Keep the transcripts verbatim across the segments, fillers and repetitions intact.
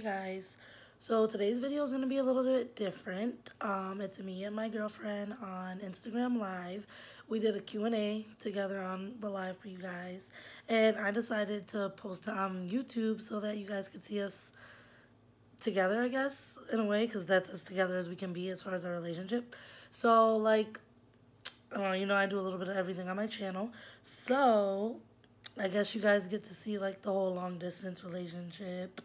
Hey guys, so today's video is going to be a little bit different. Um, it's me and my girlfriend on Instagram Live. We did a Q and A together on the live for you guys, and I decided to post it on YouTube so that you guys could see us together, I guess, in a way, because that's as together as we can be as far as our relationship. So, like, uh, you know, I do a little bit of everything on my channel, so I guess you guys get to see, like, the whole long-distance relationship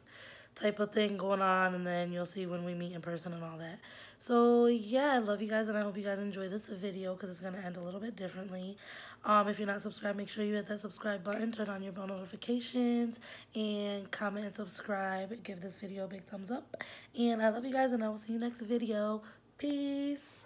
type of thing going on, and then you'll see when we meet in person and all that. So yeah, I love you guys and I hope you guys enjoy this video because it's going to end a little bit differently. Um if you're not subscribed, make sure you hit that subscribe button, turn on your bell notifications, and comment and subscribe. Give this video a big thumbs up, and I love you guys and I will see you next video. Peace.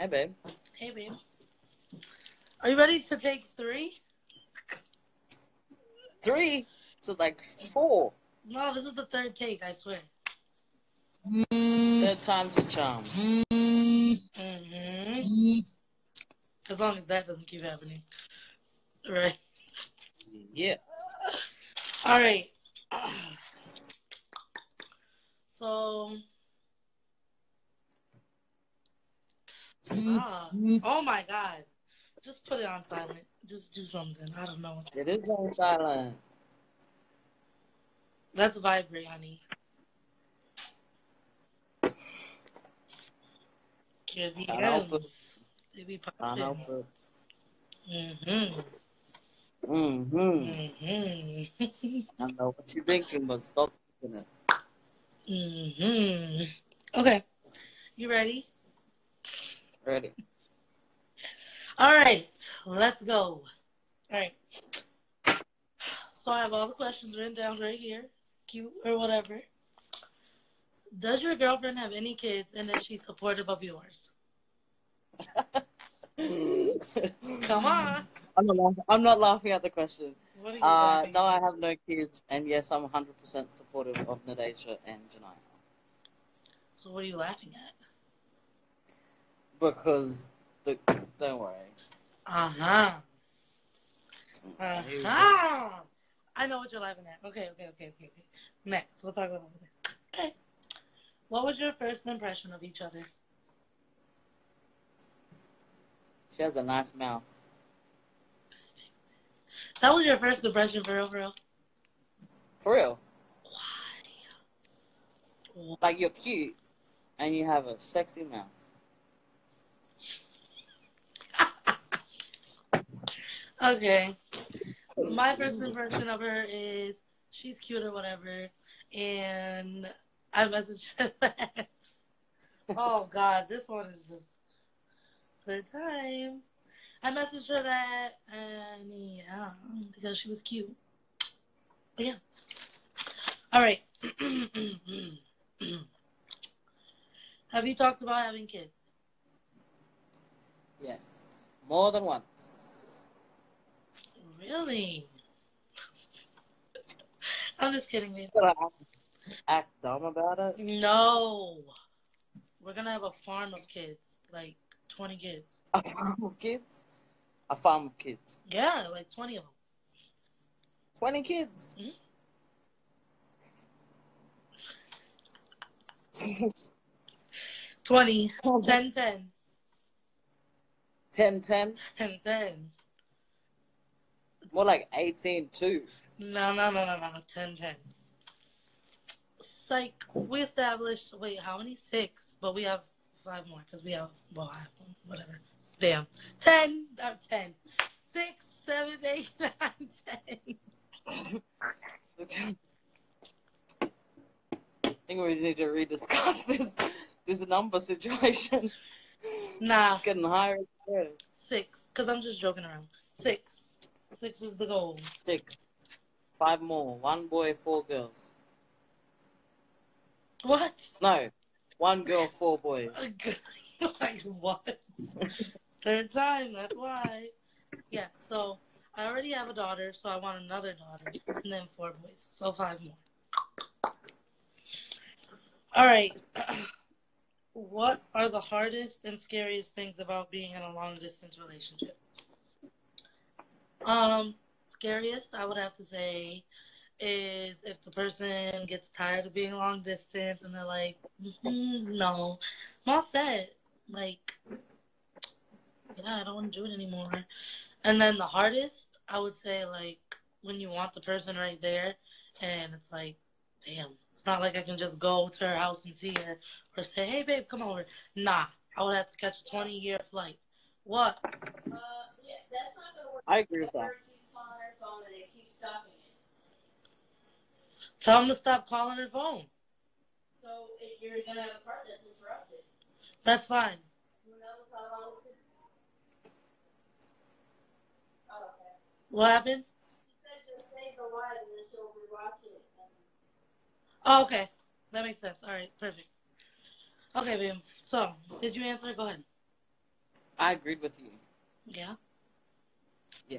Hey, babe. Hey, babe. Are you ready to take three? Three? So, like, four. No, this is the third take, I swear. Third time's a charm. Mm-hmm. As long as that doesn't keep happening. Right. Yeah. All right. So... Ah. Oh my God. Just put it on silent. Just do something. I don't know. It is on silent. Let's vibrate, honey. Give the M's. They be popping. Mm-hmm. Mm-hmm. Mm-hmm. I know what you're thinking, but stop thinking it. Mm-hmm. Okay. You ready? Ready. All right, let's go. All right. So I have all the questions written down right here, cute or whatever. Does your girlfriend have any kids, and is she supportive of yours? Come on. I'm not laughing. I'm not laughing at the question. What are you uh, no, at? I have no kids, and yes, I'm one hundred percent supportive of Nadejah and Jeniyah. So what are you laughing at? Because, the, don't worry. Uh-huh. Uh-huh. I know what you're laughing at. Okay, okay, okay, okay. okay. Next, we'll talk about that. Okay. What was your first impression of each other? She has a nice mouth. That was your first impression, for real, for real? For real? Why? Like, you're cute, and you have a sexy mouth. Okay. My first impression of her is she's cute or whatever, and I messaged her that. Oh, God, this one is just third time. I messaged her that, and yeah, because she was cute. But yeah. All right. Have you talked about having kids? Yes. More than once. Really? I'm just kidding, man. Should I act dumb about it? No. We're going to have a farm of kids. Like, twenty kids. A farm of kids? A farm of kids. Yeah, like twenty of them. twenty kids? Mm-hmm. twenty. ten ten. ten ten? ten ten. More like eighteen two. No, no, no, no, no. ten ten. It's like we established, wait, how many? Six. But we have five more because we have, well, I have one, whatever. Damn. ten. Not ten. Six, seven, eight, nine, ten. I think we need to rediscuss this, this number situation. Nah. It's getting higher. Six. Because I'm just joking around. Six. Six is the goal. Six. Five more. One boy, four girls. What? No. One girl, four boys. Like, what? Third time, that's why. Yeah, so I already have a daughter, so I want another daughter, and then four boys, so five more. All right. What are the hardest and scariest things about being in a long-distance relationship? Um, scariest, I would have to say, is if the person gets tired of being long distance and they're like, mm-hmm, no, I'm all set. Like, yeah, I don't want to do it anymore. And then the hardest, I would say, like, when you want the person right there and it's like, damn, it's not like I can just go to her house and see her or say, hey, babe, come over. Nah, I would have to catch a twenty-year flight. What? Uh, yeah, that's not going to work. I agree with that. Tell them to stop calling her phone. So if you're going to have a part that's interrupted. That's fine. What happened? She said just save the one and then she'll rewatch it. Oh, okay. That makes sense. All right. Perfect. Okay, babe. So, did you answer? Go ahead. I agreed with you. Yeah? Yeah.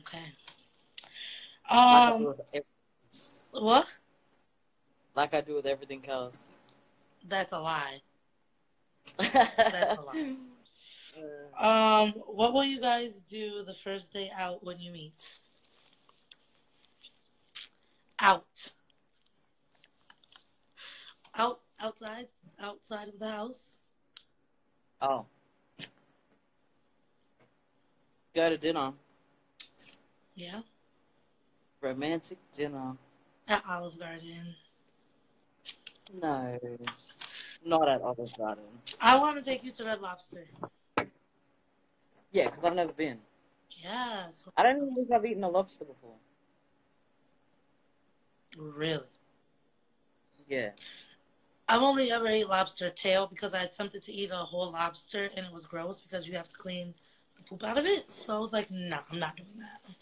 Okay. Um. Like what? Like I do with everything else. That's a lie. That's a lie. Um, what will you guys do the first day out when you meet? Out. Out, outside, outside of the house. Oh. Got a dinner. Yeah. Romantic dinner. At Olive Garden. No. Not at Olive Garden. I want to take you to Red Lobster. Yeah, because I've never been. Yeah. So I don't even think I've eaten a lobster before. Really? Yeah. I've only ever ate lobster tail because I attempted to eat a whole lobster and it was gross because you have to clean the poop out of it. So I was like, nah, I'm not doing that.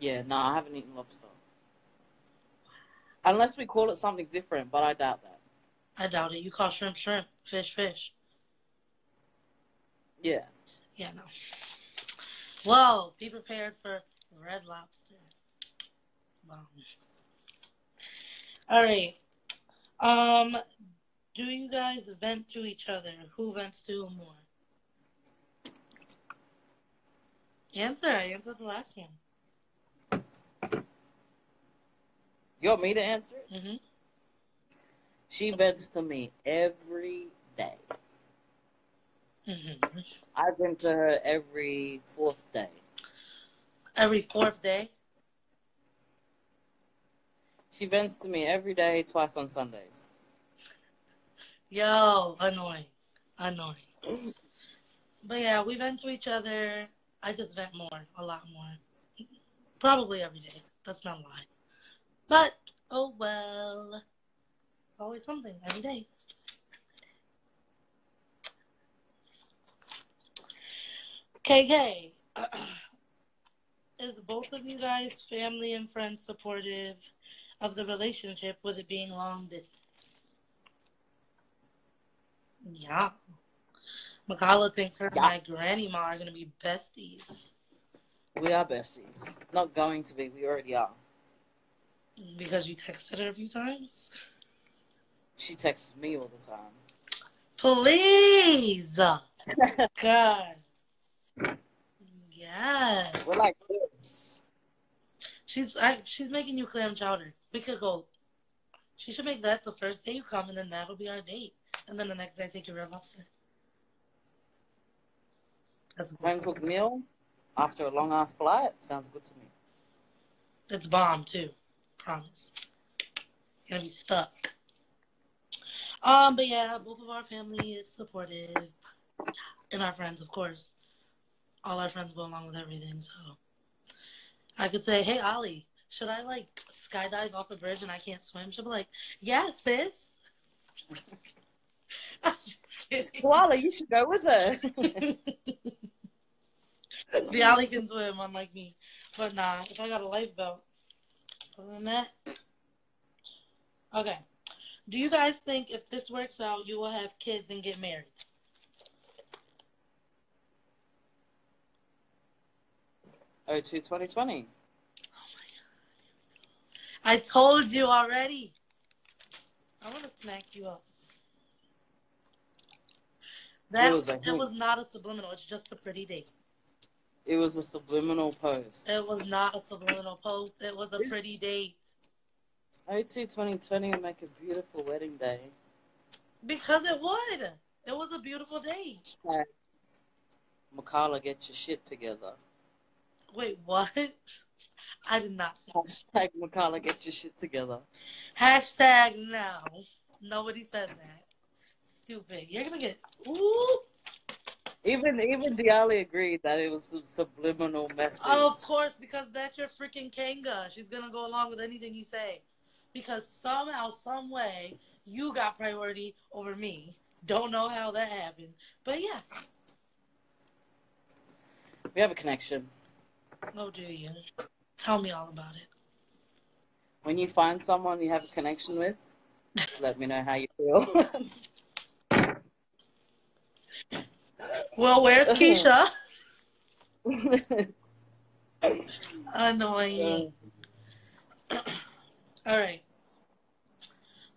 Yeah, no, nah, I haven't eaten lobster. Unless we call it something different, but I doubt that. I doubt it. You call shrimp shrimp, fish fish. Yeah. Yeah, no. Well, be prepared for Red Lobster. Wow. All right. Um, do you guys vent to each other? Who vents to more? Answer. I answered the last one. You want me to answer it? Mm-hmm. She vents to me every day. Mm-hmm. I've been to her every fourth day. Every fourth day? She vents to me every day, twice on Sundays. Yo, annoying. Annoying. But yeah, we vent to each other. I just vent more, a lot more. Probably every day. That's not a lie. But, oh well, it's always something, every day. K K, uh, is both of you guys, family and friends, supportive of the relationship with it being long distance? Yeah. Mikayla thinks her yeah. and my granny-ma are going to be besties. We are besties. Not going to be, we already are. Because you texted her a few times? She texts me all the time. Please! God. Yes. We're like this. She's I, she's making you clam chowder. We could go. She should make that the first day you come, and then that'll be our date. And then the next day, take your Red Lobster. That's a home cooked meal after a long ass flight sounds good to me. It's bomb too. Promise. You're gonna be stuck. Um, but yeah, both of our family is supportive. And our friends, of course. All our friends go along with everything, so. I could say, hey, Ollie, should I, like, skydive off a bridge and I can't swim? She'll be like, yeah, sis. I'm just kidding. Well, Ollie, you should go with her. The Ollie can swim, unlike me. But nah, if I got a lifeboat. Other than that, okay. Do you guys think if this works out, you will have kids and get married? oh two twenty twenty. I told you already. I want to smack you up. That it was, a it was not a subliminal. It's just a pretty date. It was a subliminal post. It was not a subliminal post. It was a pretty date. oh two twenty twenty would make a beautiful wedding day. Because it would. It was a beautiful day. Mikayla, get your shit together. Wait, what? I did not say that. Hashtag Mikayla, get your shit together. Hashtag no. Nobody says that. Stupid. You're gonna get ooh. Even even Dialys agreed that it was some subliminal message. Oh, of course, because that's your freaking Kanga. She's gonna go along with anything you say. Because somehow, some way, you got priority over me. Don't know how that happened. But yeah. We have a connection. Oh, do you? Tell me all about it. When you find someone you have a connection with, let me know how you feel. Well, where's Keisha? Annoying. Yeah. All right.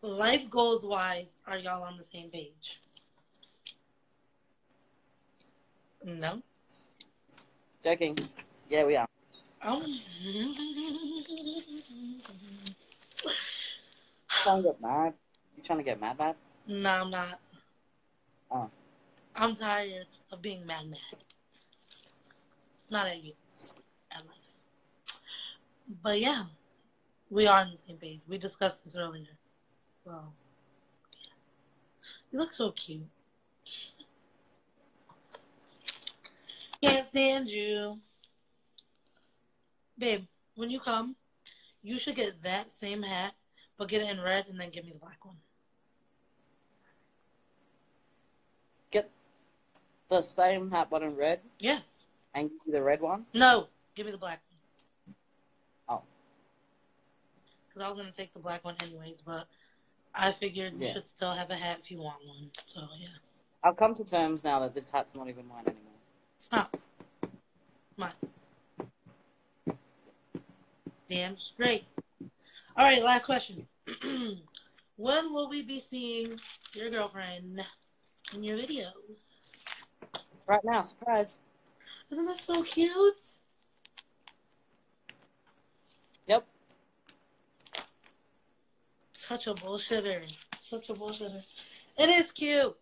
Life goals wise, are y'all on the same page? No. Joking. Yeah, we are. Oh. Trying to get mad? You trying to get mad, mad? No, I'm not. Oh. I'm tired of being mad, mad. Not at you. At life. But yeah, we are on the same page. We discussed this earlier. So, yeah. You look so cute. Can't stand you. Babe, when you come, you should get that same hat, but get it in red and then give me the black one. Get the same hat, but in red? Yeah. And give me the red one? No, give me the black one. Oh. Because I was going to take the black one anyways, but I figured yeah. you should still have a hat if you want one. So, yeah. I've come to terms now that this hat's not even mine anymore. It's not mine. Damn straight. All right, last question. When will we be seeing your girlfriend in your videos? Right now, surprise. Isn't that so cute? Yep. Such a bullshitter. Such a bullshitter. It is cute.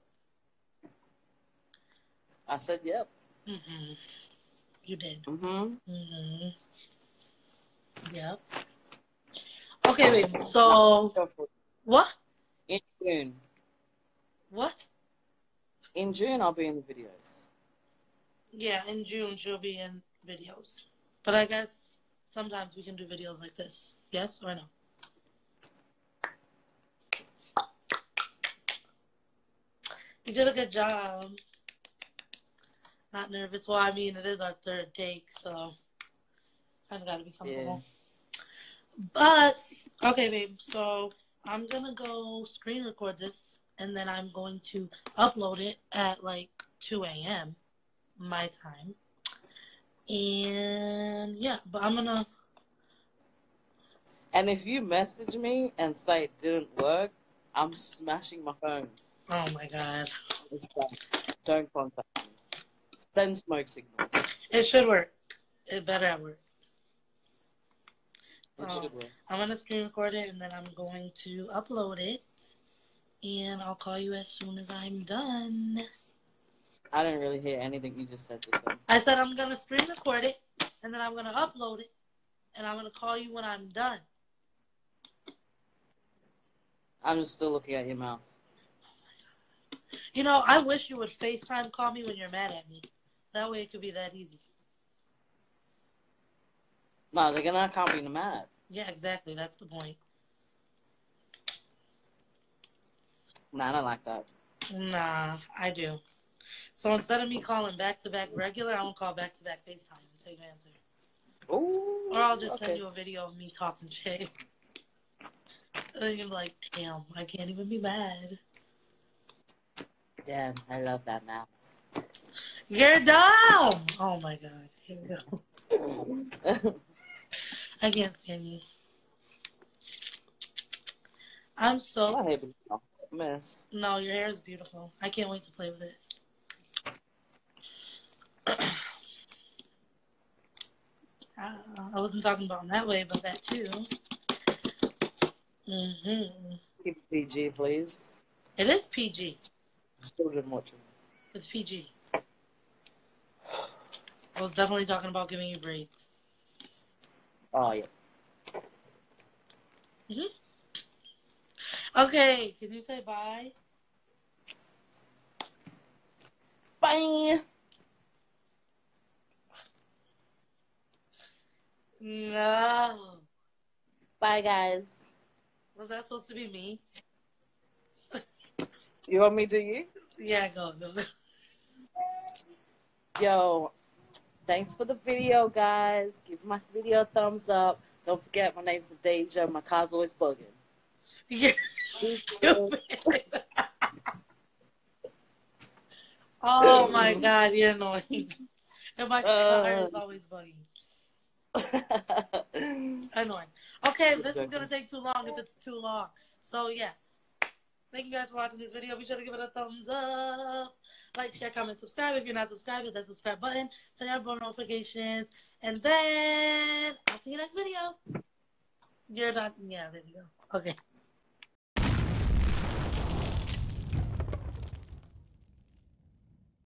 I said yep. Mm-hmm. You did. Mm-hmm. Mm-hmm. Yep. Okay, baby. So, what? In June. What? In June, I'll be in the videos. Yeah, in June, she'll be in videos. But I guess sometimes we can do videos like this. Yes or no? You did a good job. Not nervous. Well, I mean, it is our third take, so kind of got to be comfortable. Yeah. But, okay, babe, so I'm going to go screen record this, and then I'm going to upload it at, like, two A M my time. And, yeah, but I'm going to... And if you message me and say it didn't work, I'm smashing my phone. Oh, my God. It's like, don't contact me. Send smoke signals. It should work. It better have worked. Um, I'm going to screen record it, and then I'm going to upload it, and I'll call you as soon as I'm done. I didn't really hear anything you just said. This time. I said I'm going to screen record it, and then I'm going to upload it, and I'm going to call you when I'm done. I'm just still looking at your mouth. Oh my God. You know, I wish you would FaceTime call me when you're mad at me. That way it could be that easy. No, they're not copying the map. Yeah, exactly. That's the point. Nah, I don't like that. Nah, I do. So instead of me calling back-to-back regular, I'm going to call back-to-back FaceTime and take your answer. Ooh, or I'll just okay. send you a video of me talking shit. And you're like, damn, I can't even be mad. Damn, I love that map. You're dumb! Oh, my God. Here we go. I can't feel you. I'm so. My hair is a mess. No, your hair is beautiful. I can't wait to play with it. I, I wasn't talking about in that way, but that too. Mm-hmm. Keep it P G, please. It is P G. Still didn't watch it. It's P G. I was definitely talking about giving you braids. Oh, yeah. Mm-hmm. Okay, can you say bye? Bye. No. Bye, guys. Was that supposed to be me? You want me to you? Yeah, go, go. Yo, thanks for the video, guys. Give my video a thumbs up. Don't forget, my name's Nadejah. My car's always bugging. Yeah. Oh, my God. You're annoying. And my car uh, is always bugging. Annoying. Okay, this is going to take too long if it's too long. So, yeah. Thank you guys for watching this video. Be sure to give it a thumbs up. Like, share, comment, subscribe. If you're not subscribed, hit that subscribe button. Turn on bell notifications. And then I'll see you next video. You're not. Yeah, there you go. Okay.